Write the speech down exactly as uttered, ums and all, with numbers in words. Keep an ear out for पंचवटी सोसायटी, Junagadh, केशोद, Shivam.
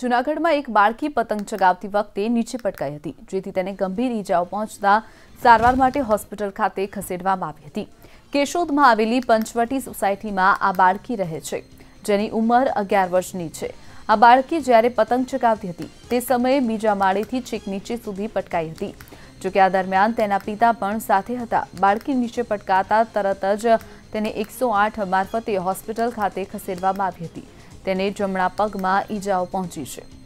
जूनागढ़ में एक बाळकी पतंग चगावती वखते नीचे पटकाई हती, जेथी तेने गंभीर ईजाओ पहोंचता सारवार माटे होस्पिटल खाते खसेडवामां आवी हती। केशोद में आवेली पंचवटी सोसायटी में आ बाळकी रहे छे, जेनी उमर अगियार वर्षनी छे। आ बाळकी ज्यारे पतंग चगावती हती ते समये बीजा माळेथी छेक नीचे सुधी पटकाई हती। जो कि आ दरमियान तेना पिता पण साथे हता। बाळकी नीचे पटकाता तरत ज तेने एक सौ आठ मार्फते होस्पिटल खाते खसेडवामां आवी हती। तेने जमणा पगमां ईजाओ पहोंची छे।